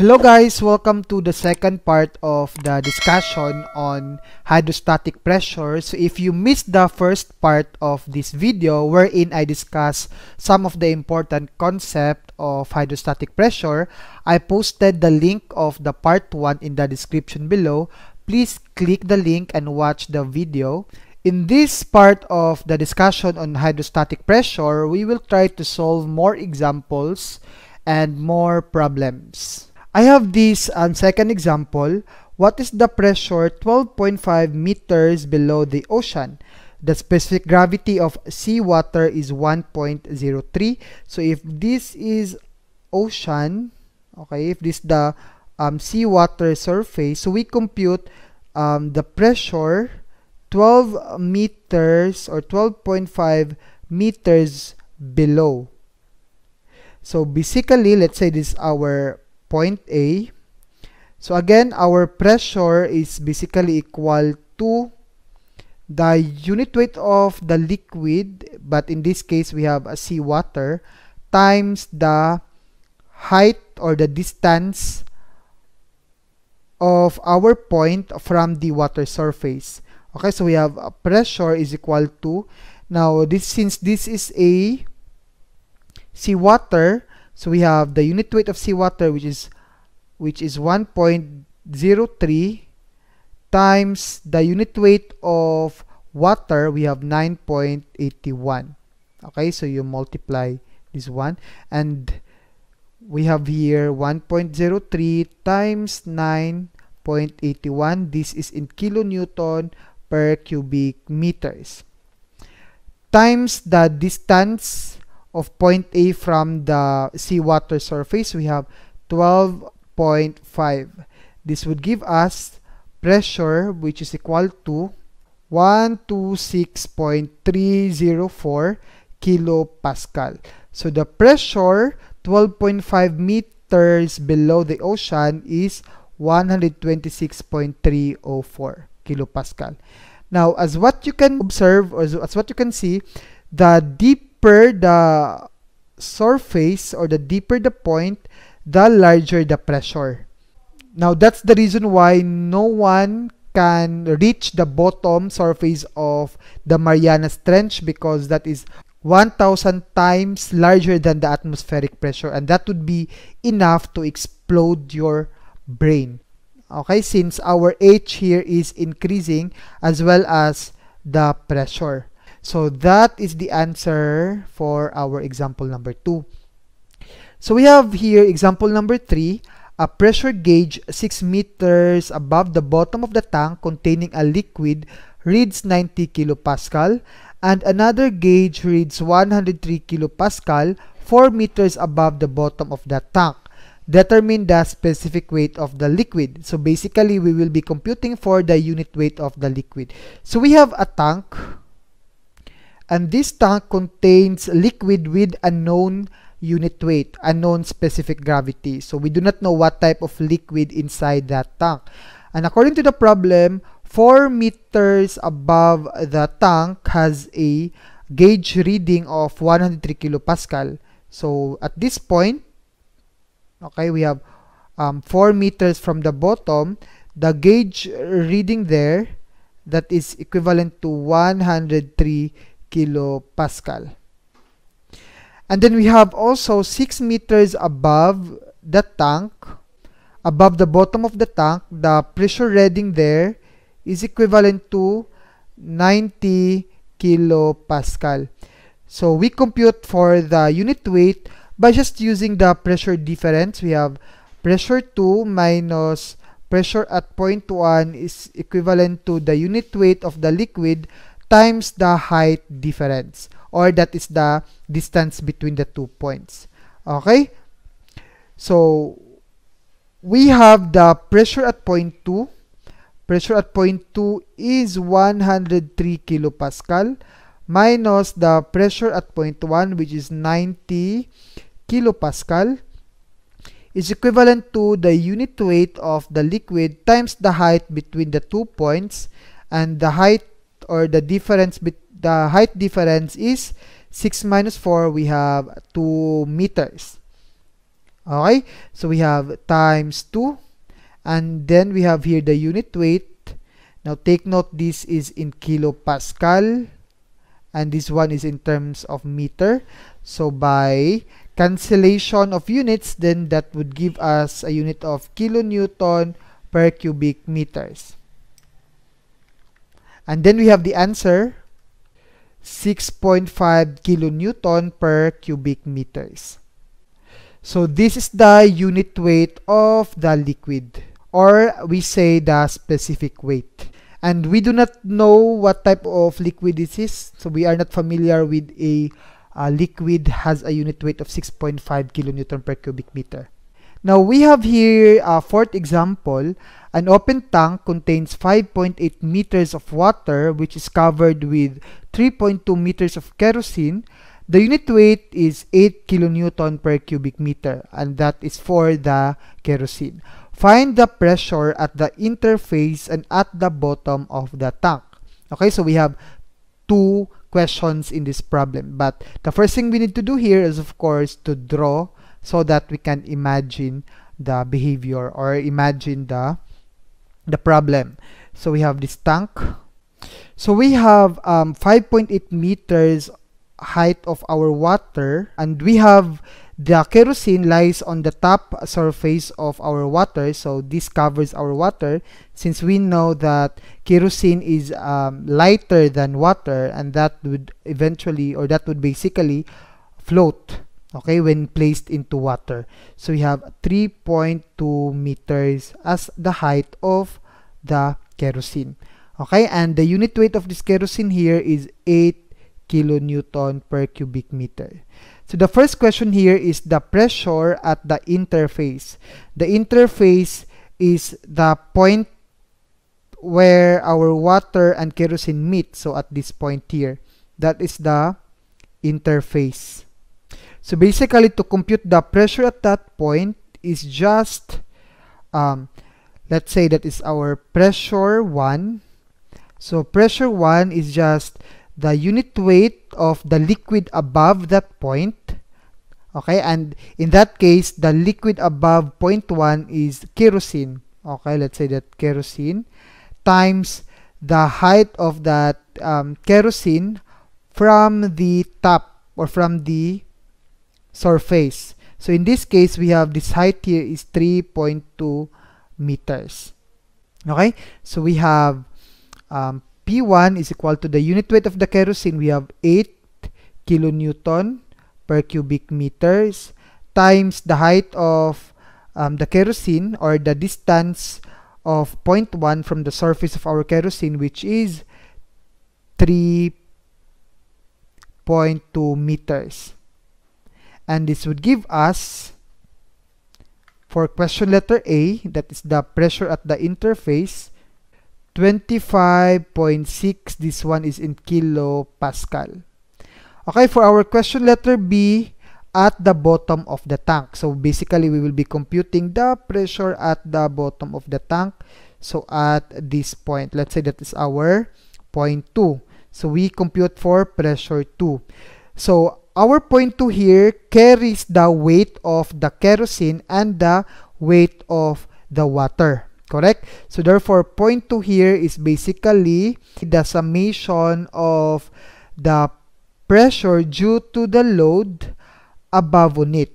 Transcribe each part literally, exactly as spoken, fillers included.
Hello guys, welcome to the second part of the discussion on hydrostatic pressure. So if you missed the first part of this video wherein I discuss some of the important concept of hydrostatic pressure, I posted the link of the part one in the description below. Please click the link and watch the video. In this part of the discussion on hydrostatic pressure, we will try to solve more examples and more problems. I have this um, second example. What is the pressure twelve point five meters below the ocean? The specific gravity of seawater is one point zero three. So if this is ocean, okay, if this is the um, seawater surface, so we compute um, the pressure twelve meters or twelve point five meters below. So basically, let's say this is our point A. So again, our pressure is basically equal to the unit weight of the liquid, but in this case we have a seawater, times the height or the distance of our point from the water surface. Okay, so we have a pressure is equal to, now this, since this is a seawater, so we have the unit weight of seawater, which is which is one point zero three, times the unit weight of water, we have nine point eight one. Okay, so you multiply this one, and we have here one point zero three times nine point eight one. This is in kilonewton per cubic meters, times the distance of point A from the seawater surface, we have twelve point five. This would give us pressure which is equal to one hundred twenty-six point three zero four kilopascal. So the pressure twelve point five meters below the ocean is one hundred twenty-six point three zero four kilopascal. Now, as what you can observe, or as what you can see, the deep per the surface or the deeper the point, the larger the pressure. Now that's the reason why no one can reach the bottom surface of the Marianas Trench, because that is one thousand times larger than the atmospheric pressure, and that would be enough to explode your brain. Okay, since our H here is increasing as well as the pressure. So that is the answer for our example number two. So we have here example number three, a pressure gauge six meters above the bottom of the tank containing a liquid reads ninety kilopascal, and another gauge reads one hundred three kilopascal four meters above the bottom of the tank. Determine the specific weight of the liquid. So basically, we will be computing for the unit weight of the liquid. So we have a tank, and this tank contains liquid with unknown unit weight, unknown specific gravity. So we do not know what type of liquid inside that tank. And according to the problem, four meters above the tank has a gauge reading of one hundred three kilopascal. So at this point, okay, we have um, four meters from the bottom. The gauge reading there, that is equivalent to one hundred three kilopascal. And then we have also six meters above the tank, above the bottom of the tank, the pressure reading there is equivalent to ninety kilopascal. So we compute for the unit weight by just using the pressure difference. We have pressure two minus pressure at point one is equivalent to the unit weight of the liquid times the height difference, or that is the distance between the two points. Okay, so we have the pressure at point two. Pressure at point two is one hundred three kilopascal minus the pressure at point one, which is ninety kilopascal, is equivalent to the unit weight of the liquid times the height between the two points, and the height, or the difference, the height difference is six minus four, we have two meters. Okay, so we have times two, and then we have here the unit weight. Now take note, this is in kilopascal and this one is in terms of meter. So by cancellation of units, then that would give us a unit of kilonewton per cubic meters. And then we have the answer, six point five kilonewton per cubic meters. So this is the unit weight of the liquid, or we say the specific weight. And we do not know what type of liquid this is, so we are not familiar with a uh, liquid has a unit weight of six point five kilonewton per cubic meter. Now we have here a fourth example. An open tank contains five point eight meters of water, which is covered with three point two meters of kerosene. The unit weight is eight kilonewton per cubic meter, and that is for the kerosene. Find the pressure at the interface and at the bottom of the tank. Okay, so we have two questions in this problem, but the first thing we need to do here is, of course, to draw so that we can imagine the behavior or imagine the the problem. So we have this tank. So we have um, five point eight meters height of our water, and we have the kerosene lies on the top surface of our water, so this covers our water, since we know that kerosene is um, lighter than water, and that would eventually, or that would basically float, okay, when placed into water. So we have three point two meters as the height of the kerosene. Okay, and the unit weight of this kerosene here is eight kilonewton per cubic meter. So the first question here is the pressure at the interface. The interface is the point where our water and kerosene meet. So at this point here, that is the interface. So basically, to compute the pressure at that point is just, um, let's say that is our pressure one. So pressure one is just the unit weight of the liquid above that point, okay, and in that case, the liquid above point one is kerosene, okay, let's say that kerosene, times the height of that um, kerosene from the top or from the surface. So in this case, we have this height here is three point two meters, okay, so we have um, P one is equal to the unit weight of the kerosene. We have eight kilonewton per cubic meters times the height of um, the kerosene, or the distance of point one from the surface of our kerosene, which is three point two meters. And this would give us, for question letter A, that is the pressure at the interface, twenty-five point six, this one is in kilopascal. Okay, for our question letter B, at the bottom of the tank. So basically, we will be computing the pressure at the bottom of the tank. So at this point, let's say that is our point two. So we compute for pressure two. So our point two here carries the weight of the kerosene and the weight of the water. Correct? So therefore, point two here is basically the summation of the pressure due to the load above on it.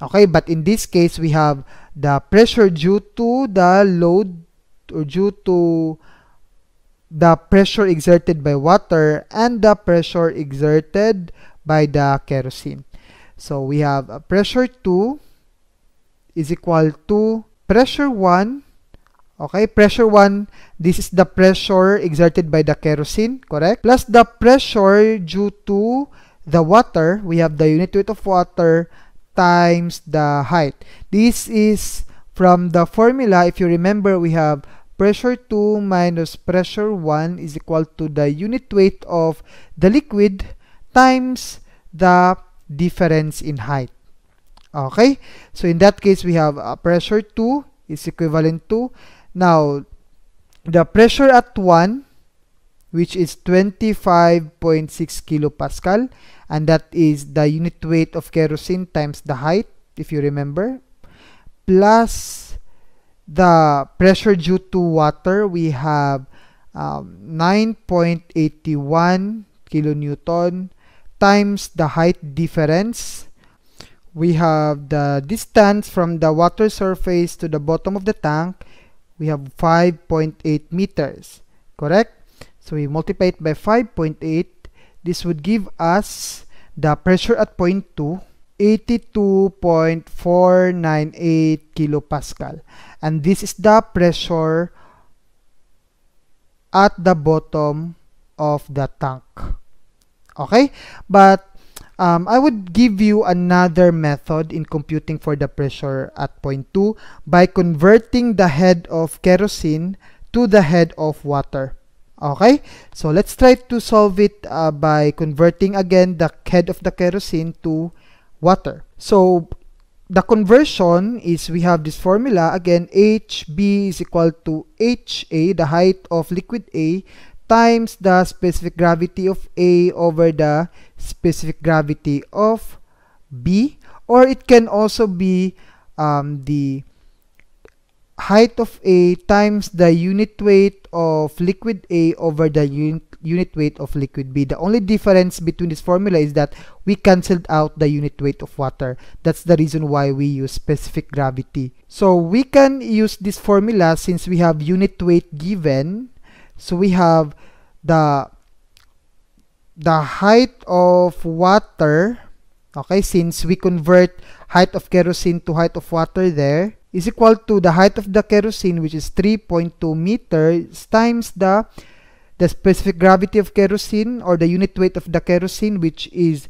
Okay, but in this case, we have the pressure due to the load, or due to the pressure exerted by water, and the pressure exerted by the kerosene. So we have a pressure two is equal to pressure one. Okay, pressure one, this is the pressure exerted by the kerosene, correct? Plus the pressure due to the water, we have the unit weight of water times the height. This is from the formula, if you remember, we have pressure two minus pressure one is equal to the unit weight of the liquid times the difference in height. Okay, so in that case, we have uh, pressure two is equivalent to, now, the pressure at one, which is twenty-five point six kilopascal, and that is the unit weight of kerosene times the height, if you remember, plus the pressure due to water, we have um, nine point eight one kilonewton times the height difference. We have the distance from the water surface to the bottom of the tank. We have five point eight meters, correct? So we multiply it by five point eight. This would give us the pressure at point two, eighty-two point four nine eight kilopascal. And this is the pressure at the bottom of the tank. Okay? But Um, I would give you another method in computing for the pressure at point two by converting the head of kerosene to the head of water. Okay, so let's try to solve it uh, by converting again the head of the kerosene to water. So the conversion is, we have this formula again, H B is equal to H A, the height of liquid A, times the specific gravity of A over the specific gravity of B, or it can also be um, the height of A times the unit weight of liquid A over the un unit weight of liquid B. The only difference between this formula is that we cancelled out the unit weight of water. That's the reason why we use specific gravity. So we can use this formula since we have unit weight given. So we have the, the height of water, okay, since we convert height of kerosene to height of water there, is equal to the height of the kerosene, which is three point two meters, times the, the specific gravity of kerosene, or the unit weight of the kerosene, which is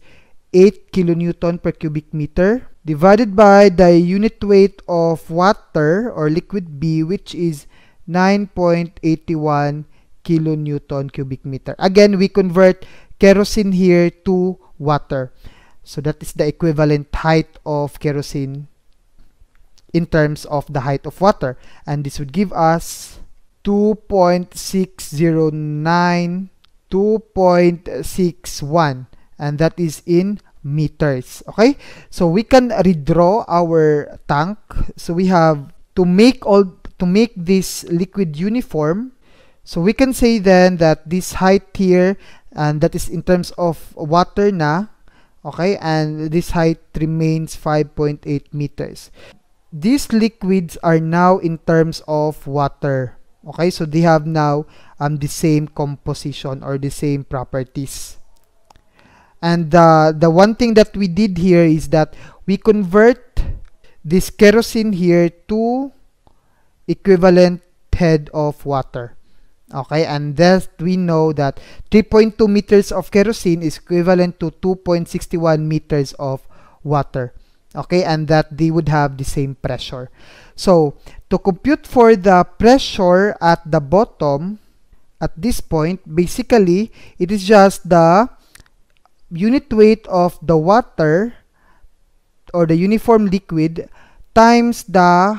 eight kilonewton per cubic meter, divided by the unit weight of water, or liquid B, which is nine point eight one kilonewton cubic meter. Again, we convert kerosene here to water. So that is the equivalent height of kerosene in terms of the height of water. And this would give us two point six zero nine, two point six one. And that is in meters. Okay? So we can redraw our tank. So we have to make all, to make this liquid uniform. So we can say then that this height here, and that is in terms of water na, okay, and this height remains five point eight meters. These liquids are now in terms of water, okay, so they have now um, the same composition or the same properties. And uh, the one thing that we did here is that we convert this kerosene here to equivalent head of water. Okay, and thus we know that three point two meters of kerosene is equivalent to two point six one meters of water. Okay, and that they would have the same pressure. So, to compute for the pressure at the bottom, at this point, basically, it is just the unit weight of the water or the uniform liquid times the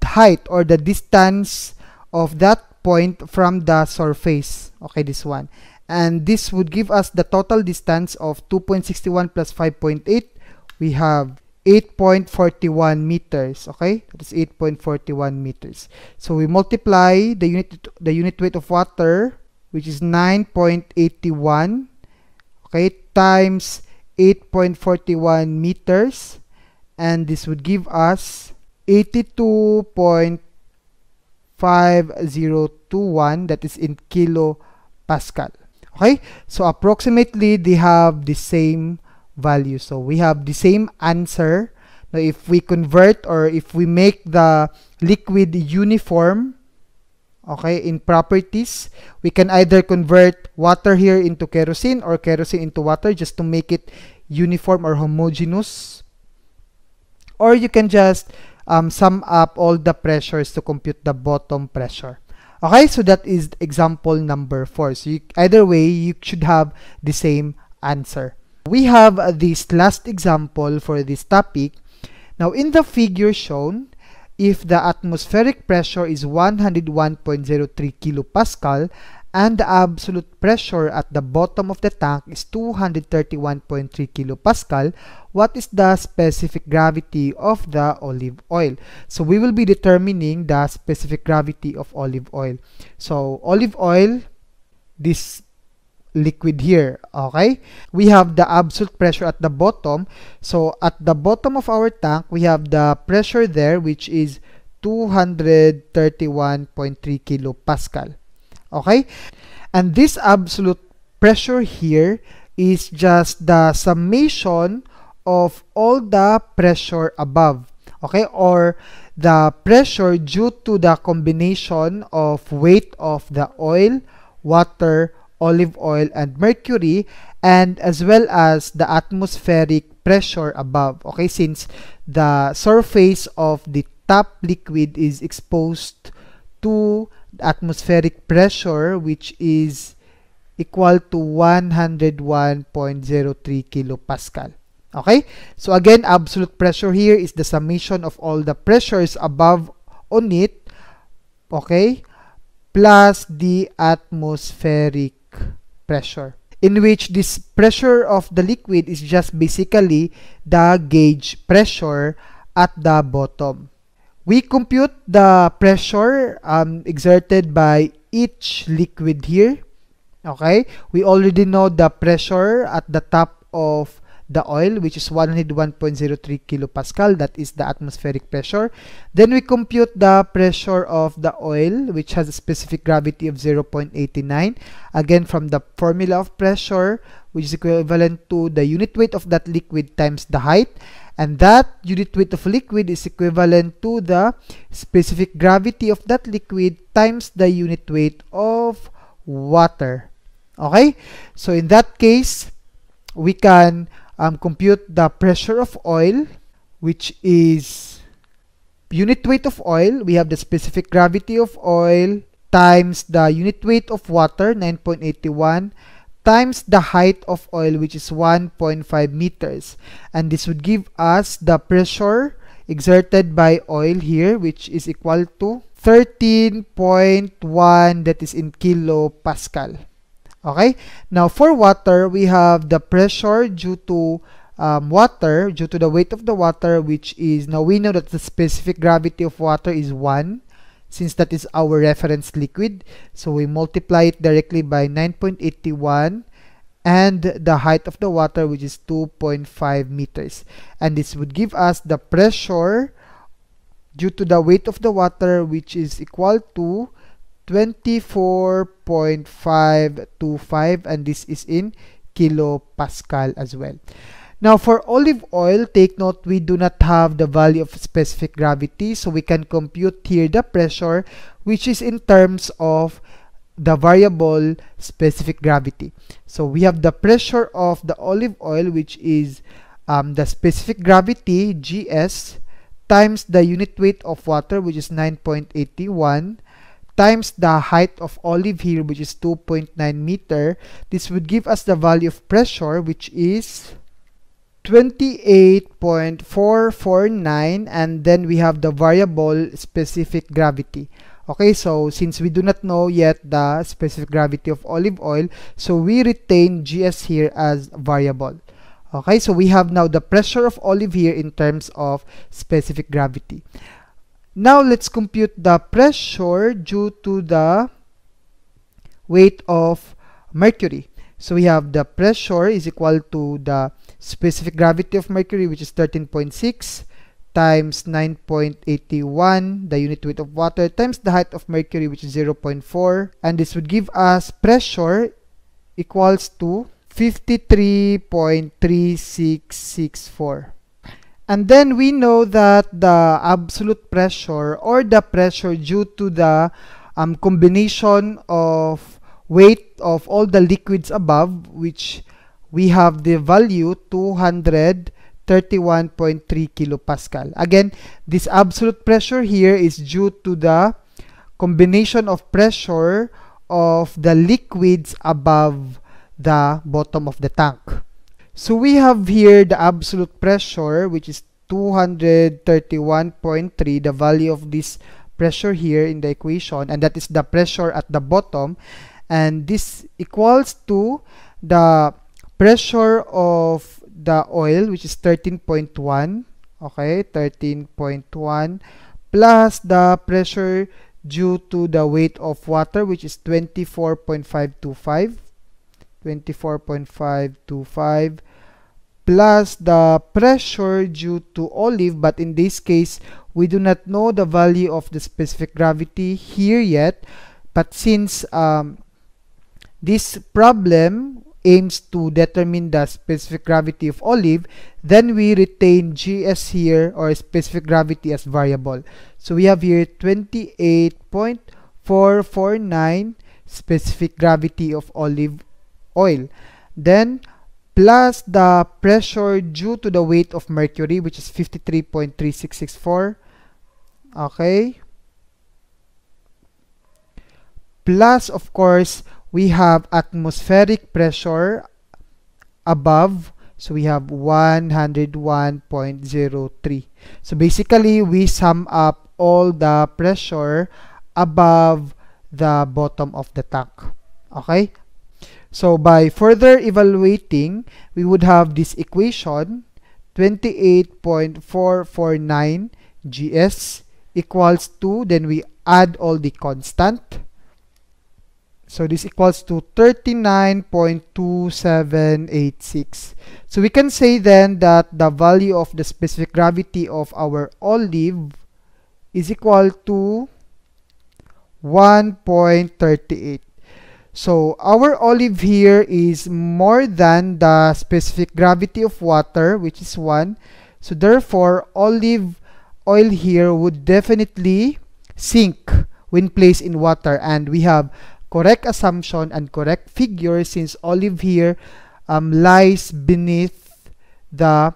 height or the distance of that point from the surface. Okay, this one. And this would give us the total distance of two point six one plus five point eight. We have eight point four one meters. Okay, that is eight point four one meters. So we multiply the unit, the unit weight of water, which is nine point eight one, okay, times eight point four one meters. And this would give us eighty-two point five zero two one, that is in kilopascal. Okay, so approximately they have the same value. So we have the same answer. Now if we convert or if we make the liquid uniform, okay, in properties, we can either convert water here into kerosene or kerosene into water just to make it uniform or homogeneous. Or you can just Um, sum up all the pressures to compute the bottom pressure. Okay, so that is example number four. So you, either way, you should have the same answer. We have uh, this last example for this topic. Now, in the figure shown, if the atmospheric pressure is one hundred one point zero three kilopascal and the absolute pressure at the bottom of the tank is two hundred thirty-one point three kilopascal, what is the specific gravity of the olive oil? So we will be determining the specific gravity of olive oil. So olive oil, this liquid here, okay? We have the absolute pressure at the bottom. So at the bottom of our tank, we have the pressure there, which is two hundred thirty-one point three kilopascal. Okay, and this absolute pressure here is just the summation of all the pressure above, okay, or the pressure due to the combination of weight of the oil, water, olive oil, and mercury, and as well as the atmospheric pressure above, okay, since the surface of the top liquid is exposed to atmospheric pressure, which is equal to one hundred one point zero three kilopascal. Okay, so again, absolute pressure here is the summation of all the pressures above on it, okay, plus the atmospheric pressure, in which this pressure of the liquid is just basically the gauge pressure at the bottom. We compute the pressure um, exerted by each liquid here, okay? We already know the pressure at the top of the oil, which is one hundred one point zero three kilopascal. That is the atmospheric pressure. Then we compute the pressure of the oil, which has a specific gravity of zero point eight nine. Again, from the formula of pressure, which is equivalent to the unit weight of that liquid times the height. And that unit weight of liquid is equivalent to the specific gravity of that liquid times the unit weight of water. Okay? So in that case, we can um, compute the pressure of oil, which is unit weight of oil. We have the specific gravity of oil times the unit weight of water, nine point eight one, times the height of oil, which is one point five meters, and this would give us the pressure exerted by oil here, which is equal to thirteen point one, that is in kilopascal. Okay, now for water, we have the pressure due to um, water, due to the weight of the water, which is, now we know that the specific gravity of water is one, since that is our reference liquid. So we multiply it directly by nine point eight one and the height of the water, which is two point five meters. And this would give us the pressure due to the weight of the water, which is equal to twenty-four point five two five, and this is in kilopascal as well. Now for olive oil, take note we do not have the value of specific gravity, so we can compute here the pressure, which is in terms of the variable specific gravity. So we have the pressure of the olive oil, which is um, the specific gravity, G S, times the unit weight of water, which is nine point eight one, times the height of olive here, which is two point nine meter. This would give us the value of pressure, which is twenty-eight point four four nine, and then we have the variable specific gravity. Okay, so since we do not know yet the specific gravity of olive oil, so we retain G S here as variable. Okay, so we have now the pressure of olive here in terms of specific gravity. Now let's compute the pressure due to the weight of mercury. So we have the pressure is equal to the specific gravity of mercury, which is thirteen point six, times nine point eight one, the unit weight of water, times the height of mercury, which is zero point four, and this would give us pressure equals to fifty-three point three six six four. And then we know that the absolute pressure, or the pressure due to the um, combination of weight of all the liquids above, which we have the value two hundred thirty-one point three kilopascal. Again, this absolute pressure here is due to the combination of pressure of the liquids above the bottom of the tank. So we have here the absolute pressure, which is two hundred thirty-one point three, the value of this pressure here in the equation, and that is the pressure at the bottom. and this equals to the pressure of the oil, which is thirteen point one, okay, thirteen point one plus the pressure due to the weight of water, which is twenty-four point five two five, twenty-four point five two five, plus the pressure due to olive, but in this case, we do not know the value of the specific gravity here yet, but since um, this problem aims to determine the specific gravity of olive, then we retain G S here, or specific gravity, as variable. So we have here twenty-eight point four four nine specific gravity of olive oil. Then plus the pressure due to the weight of mercury, which is fifty-three point three six six four, okay, plus of course we have atmospheric pressure above, so we have one hundred one point zero three. So basically we sum up all the pressure above the bottom of the tank, okay. So by further evaluating, we would have this equation, twenty-eight point four four nine G S equals to, then we add all the constant. So this equals to thirty-nine point two seven eight six. So we can say then that the value of the specific gravity of our olive is equal to one point three eight. So our olive here is more than the specific gravity of water, which is one. So therefore, olive oil here would definitely sink when placed in water. And we have correct assumption and correct figure since olive here um, lies beneath the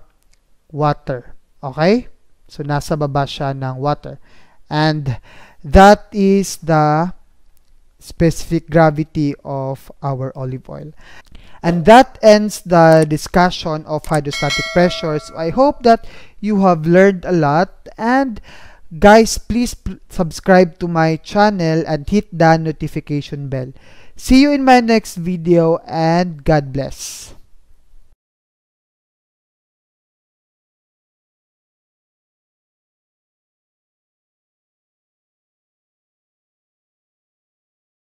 water. Okay? So nasa baba siya ng water. And that is the specific gravity of our olive oil. And that ends the discussion of hydrostatic pressures. So I hope that you have learned a lot, and guys, please subscribe to my channel and hit the notification bell. See you in my next video, and God bless.